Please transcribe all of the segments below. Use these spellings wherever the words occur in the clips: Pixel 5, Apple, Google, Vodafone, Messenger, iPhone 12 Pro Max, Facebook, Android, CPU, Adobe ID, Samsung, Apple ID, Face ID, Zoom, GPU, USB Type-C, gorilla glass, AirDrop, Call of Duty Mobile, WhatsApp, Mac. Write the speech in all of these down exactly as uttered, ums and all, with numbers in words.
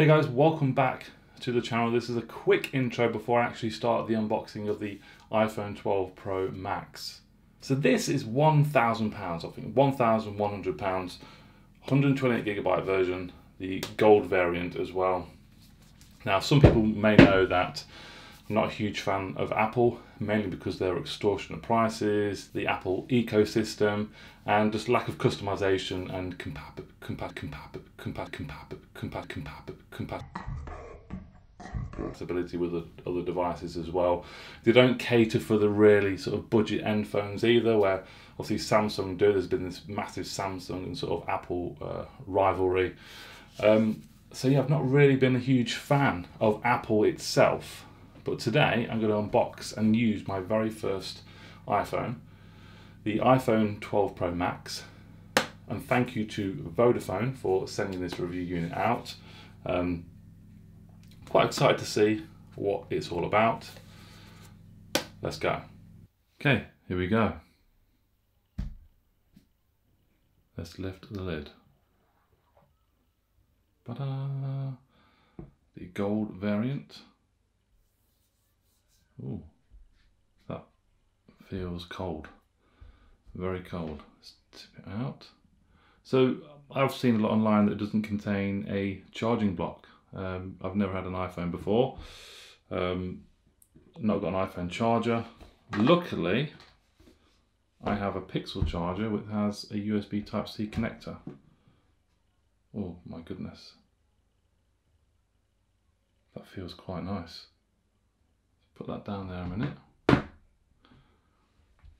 Hey guys, welcome back to the channel. This is a quick intro before I actually start the unboxing of the iPhone twelve Pro Max. So this is one thousand pounds, I think, one thousand one hundred pounds, one hundred twenty-eight gigabyte version, the gold variant as well. Now, some people may know that I'm not a huge fan of Apple, mainly because their extortionate prices, the Apple ecosystem, and just lack of customization and compat compat compat compat compat compat compat compat compatibility with the other devices as well. They don't cater for the really sort of budget end phones either, where obviously Samsung do. There's been this massive Samsung and sort of Apple uh, rivalry. Um, so yeah, I've not really been a huge fan of Apple itself. But today I'm going to unbox and use my very first iPhone, the iPhone twelve Pro Max. And thank you to Vodafone for sending this review unit out. Um, quite excited to see what it's all about. Let's go. Okay, here we go. Let's lift the lid. Ta-da! The gold variant. Ooh, that feels cold, very cold. Let's tip it out. So I've seen a lot online that it doesn't contain a charging block. Um, I've never had an iPhone before, um, not got an iPhone charger. Luckily, I have a Pixel charger which has a U S B Type-C connector. Oh my goodness, that feels quite nice. Put that down there a minute.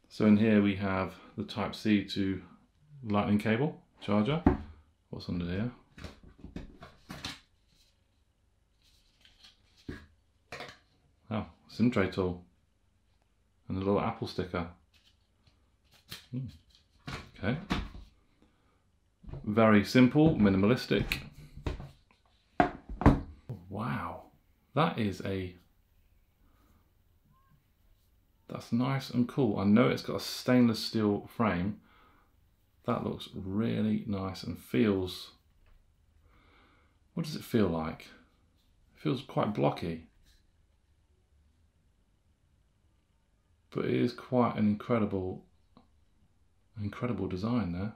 So in here we have the Type-C to lightning cable charger. What's under here? Oh, a SIM tray tool and a little Apple sticker. Hmm. Okay. Very simple, minimalistic. Wow, that is a That's nice and cool. I know it's got a stainless steel frame. That looks really nice and feels... What does it feel like? It feels quite blocky. But it is quite an incredible, incredible design there.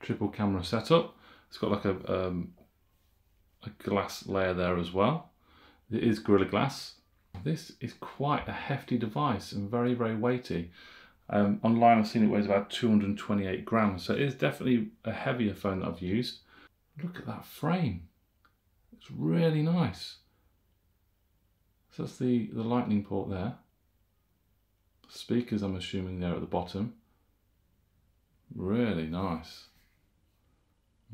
Triple camera setup. It's got like a, um, a glass layer there as well. It is Gorilla Glass. This is quite a hefty device and very, very weighty. Um, online I've seen it weighs about two hundred twenty-eight grams, so it is definitely a heavier phone that I've used. Look at that frame. It's really nice. So that's the, the lightning port there. Speakers, I'm assuming, there at the bottom. Really nice.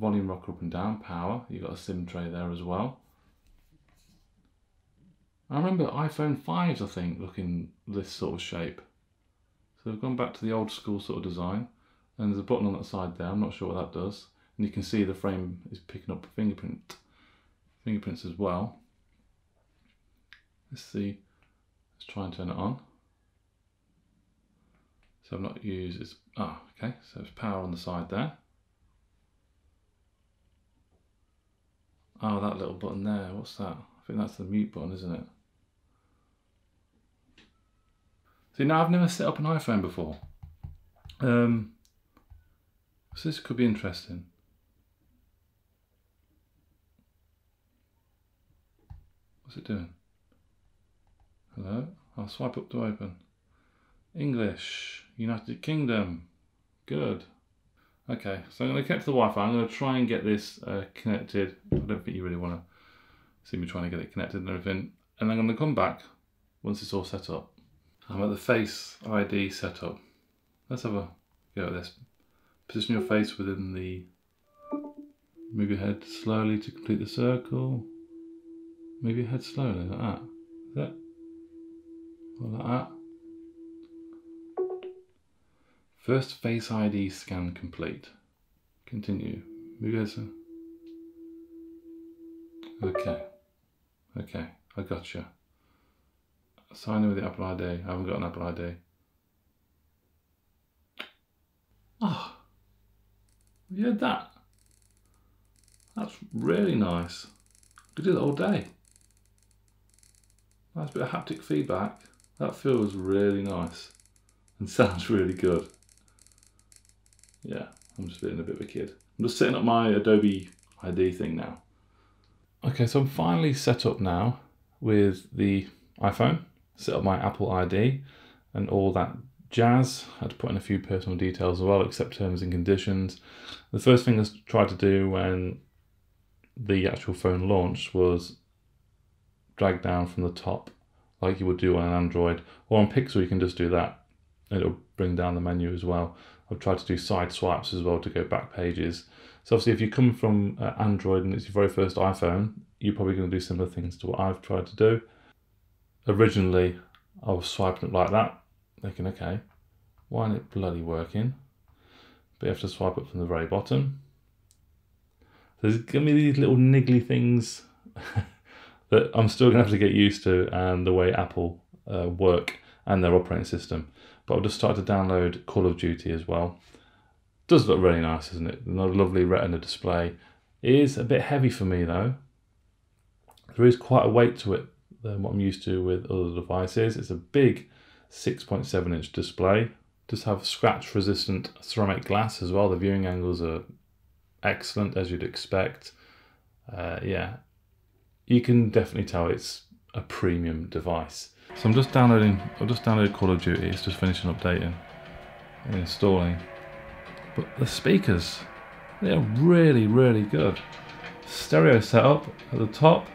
Volume rocker up and down, power. You've got a SIM tray there as well. I remember iPhone fives, I think, looking this sort of shape. So we've gone back to the old school sort of design, and there's a button on that side there. I'm not sure what that does. And you can see the frame is picking up fingerprint, fingerprints as well. Let's see, let's try and turn it on. So I've not used, it's, ah, okay, so it's power on the side there. Oh, that little button there, what's that? I think that's the mute button, isn't it? See, now I've never set up an iPhone before, um, so this could be interesting. What's it doing? Hello? I'll swipe up to open. English, United Kingdom, good. Okay, so I'm going to get to the Wi-Fi. I'm going to try and get this uh, connected. I don't think you really want to see me trying to get it connected and everything. And I'm going to come back once it's all set up. I'm at the Face I D setup. Let's have a go at this. Position your face within the... Move your head slowly to complete the circle. Move your head slowly, like that. Is that? Or like that. First Face I D scan complete. Continue. Move your head slowly. Okay. Okay, I gotcha. Sign in with the Apple I D. I haven't got an Apple I D. Oh, you heard that? That's really nice. Could do that all day. Nice bit of haptic feedback. That feels really nice and sounds really good. Yeah, I'm just feeling a bit of a kid. I'm just setting up my Adobe I D thing now. Okay, so I'm finally set up now with the iPhone. Set up my Apple I D and all that jazz. I had to put in a few personal details as well, except terms and conditions. The first thing I tried to do when the actual phone launched was drag down from the top like you would do on an Android, or on Pixel you can just do that. It'll bring down the menu as well. I've tried to do side swipes as well to go back pages. So obviously if you come from uh, Android and it's your very first iPhone, you're probably going to do similar things to what I've tried to do. Originally I was swiping it like that, thinking, okay, why isn't it bloody working? But you have to swipe up from the very bottom. There's going to be these little niggly things that I'm still going to have to get used to, and the way Apple uh, work and their operating system. But I've just started to download Call of Duty as well. Does look really nice, isn't it? Another lovely retina display. It is a bit heavy for me though. There is quite a weight to it than what I'm used to with other devices. It's a big six point seven inch display. Does have scratch resistant ceramic glass as well. The viewing angles are excellent, as you'd expect. Uh, yeah, you can definitely tell it's a premium device. So I'm just downloading, I've just downloaded Call of Duty. It's just finishing updating and installing. But the speakers, they are really, really good. Stereo setup at the top.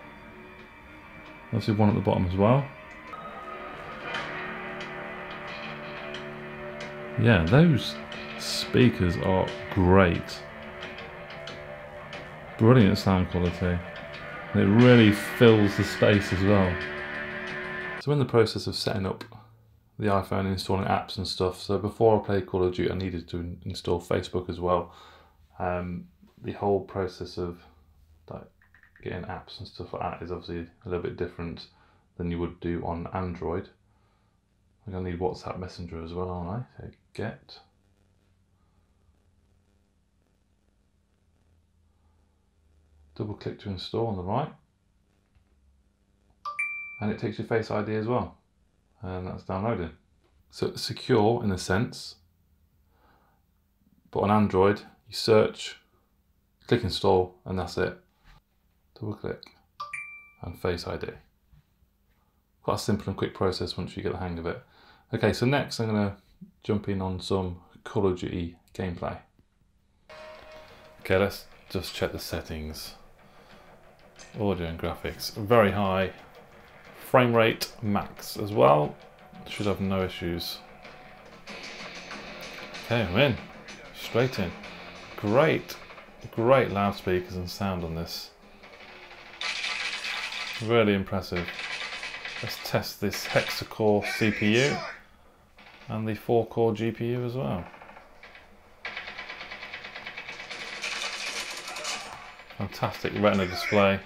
Obviously one at the bottom as well. Yeah, those speakers are great. Brilliant sound quality. It really fills the space as well. So in the process of setting up the iPhone and installing apps and stuff, so before I played Call of Duty I needed to install Facebook as well. Um, the whole process of like getting apps and stuff like that is obviously a little bit different than you would do on Android. I'm going to need WhatsApp Messenger as well, aren't I? So get. Double click to install on the right, and it takes your Face I D as well, and that's downloading. So it's secure in a sense, but on Android you search, click install, and that's it. Double click and Face I D. Quite a simple and quick process once you get the hang of it. Okay, so next I'm going to jump in on some Call of Duty gameplay. Okay, let's just check the settings. Audio and graphics, very high. Frame rate, max as well. Should have no issues. Okay, I'm in. Straight in. Great, great loudspeakers and sound on this. Really impressive. Let's test this hexa-core C P U and the four-core G P U as well. Fantastic retina display.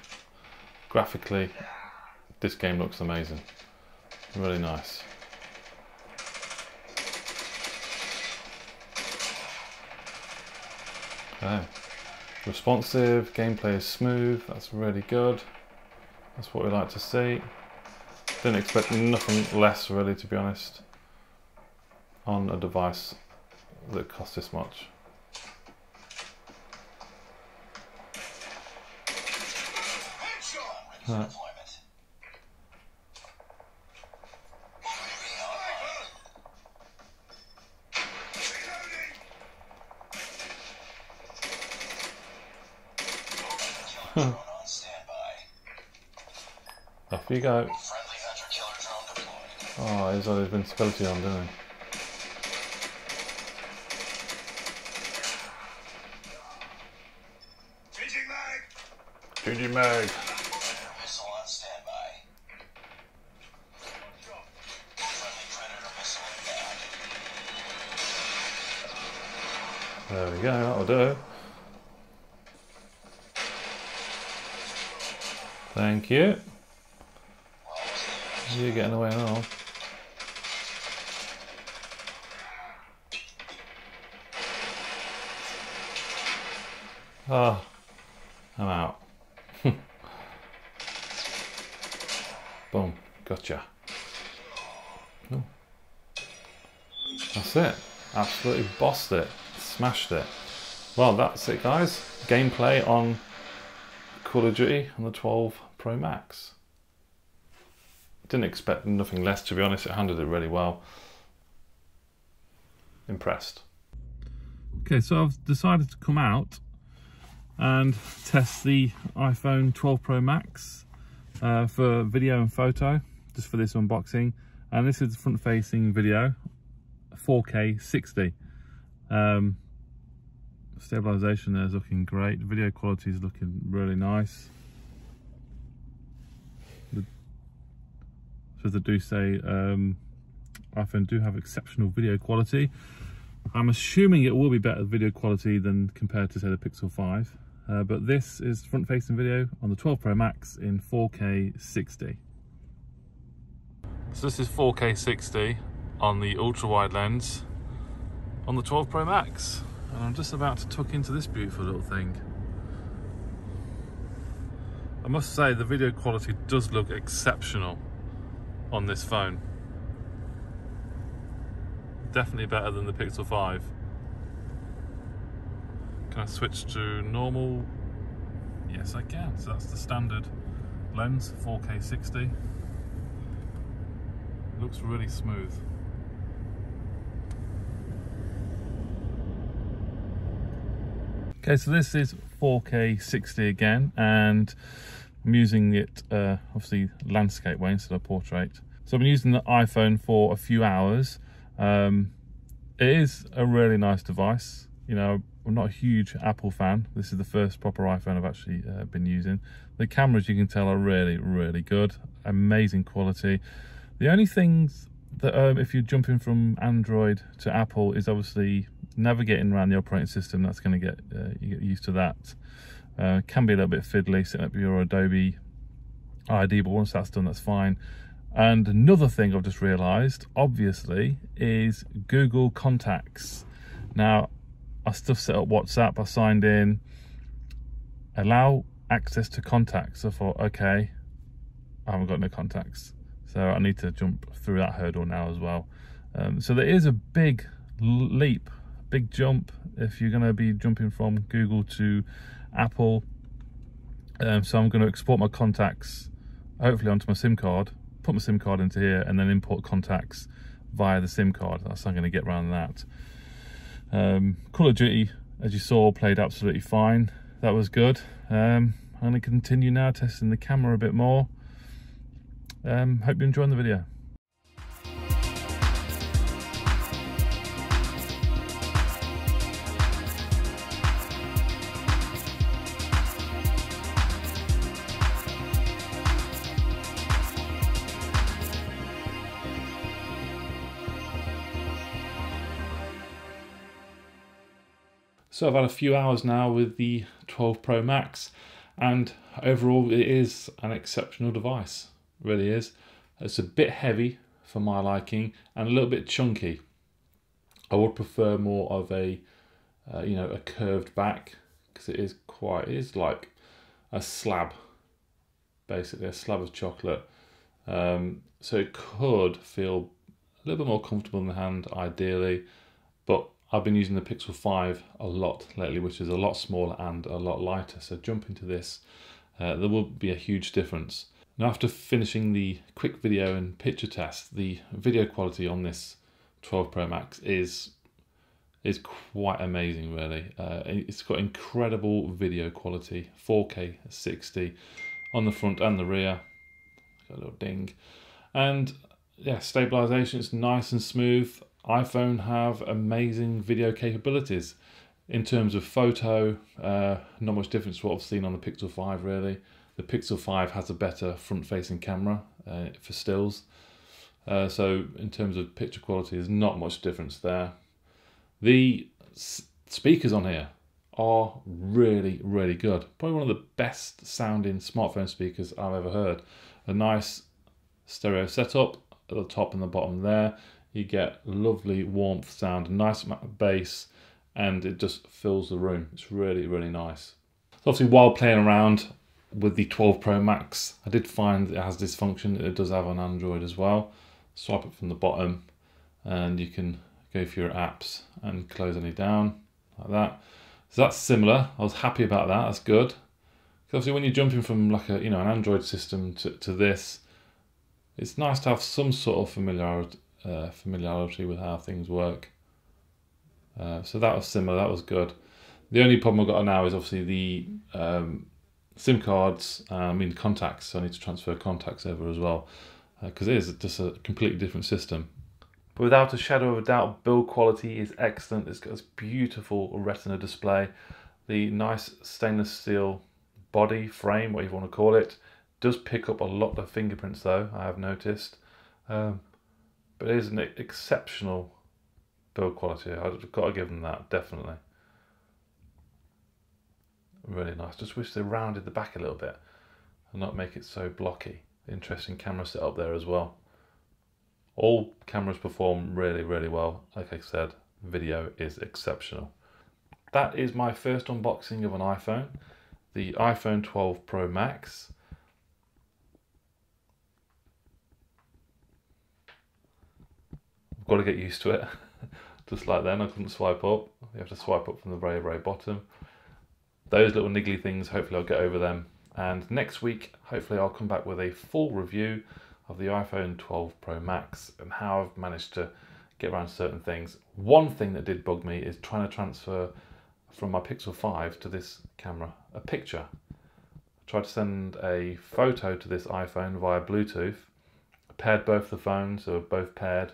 Graphically, this game looks amazing. Really nice. Okay. Responsive, gameplay is smooth, that's really good. That's what we like to see. Didn't expect nothing less, really, to be honest, on a device that costs this much. Right. Off you go. Oh, he's got his invincibility on, didn't he? G G mag! Missile on standby. Friendly predator missile inbound. There we go, that'll do it. Thank you. You're getting away now. Ah, oh, I'm out. Boom, gotcha. Oh. That's it. Absolutely bossed it, smashed it. Well, that's it guys. Gameplay on Call of Duty on the twelve Pro Max. Didn't expect nothing less, to be honest. It handled it really well. Impressed. Okay, so I've decided to come out and test the iPhone twelve Pro Max uh, for video and photo, just for this unboxing. And this is the front-facing video, four K sixty. Um, stabilization there is looking great. Video quality is looking really nice. So as I do say, um, iPhone do have exceptional video quality. I'm assuming it will be better video quality than compared to, say, the Pixel five. Uh, but this is front-facing video on the twelve Pro Max in four K sixty. So this is four K sixty on the ultra-wide lens on the twelve Pro Max. And I'm just about to tuck into this beautiful little thing. I must say the video quality does look exceptional on this phone. Definitely better than the Pixel five. Can I switch to normal? Yes, I can. So that's the standard lens, four K sixty. Looks really smooth. Okay, so this is four K sixty again, and I'm using it uh, obviously landscape way instead of portrait. So I've been using the iPhone for a few hours. Um, it is a really nice device. You know, I'm not a huge Apple fan. This is the first proper iPhone I've actually uh, been using. The cameras, you can tell, are really, really good. Amazing quality. The only things that, um, if you're jumping from Android to Apple, is obviously navigating around the operating system. That's going to get, uh, you get used to that. Uh, can be a little bit fiddly setting up your Adobe I D, but once that's done, that's fine. And another thing I've just realised, obviously, is Google Contacts. Now, I still set up WhatsApp, I signed in, allow access to contacts. I thought, okay, I haven't got no contacts. So I need to jump through that hurdle now as well. Um, so there is a big leap, big jump, if you're gonna be jumping from Google to Apple. Um, so I'm gonna export my contacts, hopefully onto my SIM card, put my SIM card into here, and then import contacts via the SIM card. That's how I'm going to get around that. Um, Call of Duty, as you saw, played absolutely fine. That was good. Um, I'm going to continue now testing the camera a bit more. Um, hope you're enjoying the video. So I've had a few hours now with the twelve Pro Max, and overall it is an exceptional device, it really is. It's a bit heavy for my liking and a little bit chunky. I would prefer more of a, uh, you know, a curved back, because it is quite, it is like a slab, basically a slab of chocolate. Um, so it could feel a little bit more comfortable in the hand, ideally, but I've been using the Pixel five a lot lately, which is a lot smaller and a lot lighter. So jumping to this, uh, there will be a huge difference. Now, after finishing the quick video and picture test, the video quality on this twelve Pro Max is is quite amazing, really. Uh, it's got incredible video quality, four K sixty on the front and the rear. Got a little ding, and yeah, stabilization is nice and smooth. iPhone have amazing video capabilities in terms of photo. Uh, not much difference to what I've seen on the Pixel five, really. The Pixel five has a better front-facing camera uh, for stills, uh, so in terms of picture quality there's not much difference there. The speakers on here are really, really good. Probably one of the best sounding smartphone speakers I've ever heard. A nice stereo setup at the top and the bottom there. You get lovely warmth sound, nice bass, and it just fills the room. It's really, really nice. So obviously, while playing around, with the twelve Pro Max, I did find it has this function that it does have on Android as well. Swipe it from the bottom and you can go for your apps and close any down like that. So that's similar. I was happy about that. That's good. Because obviously when you're jumping from like a, you know, an Android system to, to this, it's nice to have some sort of familiarity, uh, familiarity with how things work. Uh, so that was similar. That was good. The only problem I've got now is obviously the um, SIM cards, uh, I mean contacts. So I need to transfer contacts over as well, because uh, it is just a completely different system. But without a shadow of a doubt, build quality is excellent. It's got this beautiful retina display, the nice stainless steel body frame, whatever you want to call it. Does pick up a lot of fingerprints though, I have noticed. Um, but it is an exceptional build quality. I've got to give them that, definitely. Really nice. Just wish they rounded the back a little bit and not make it so blocky. Interesting camera setup there as well. All cameras perform really, really well. Like I said, video is exceptional. That is my first unboxing of an iPhone, the iPhone twelve Pro Max. I've got to get used to it. Just like then, I couldn't swipe up. You have to swipe up from the very, very bottom. Those little niggly things, hopefully I'll get over them. And next week, hopefully I'll come back with a full review of the iPhone twelve Pro Max and how I've managed to get around certain things. One thing that did bug me is trying to transfer from my Pixel five to this camera a picture. I tried to send a photo to this iPhone via Bluetooth. I paired both the phones, so they were both paired,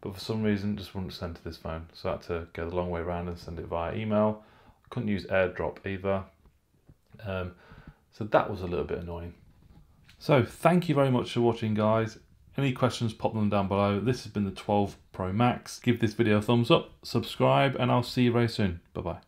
but for some reason it just wouldn't send to this phone. So I had to go the long way around and send it via email. I couldn't use AirDrop either. Um, so that was a little bit annoying. So thank you very much for watching, guys. Any questions, pop them down below. This has been the twelve Pro Max. Give this video a thumbs up, subscribe, and I'll see you very soon. Bye-bye.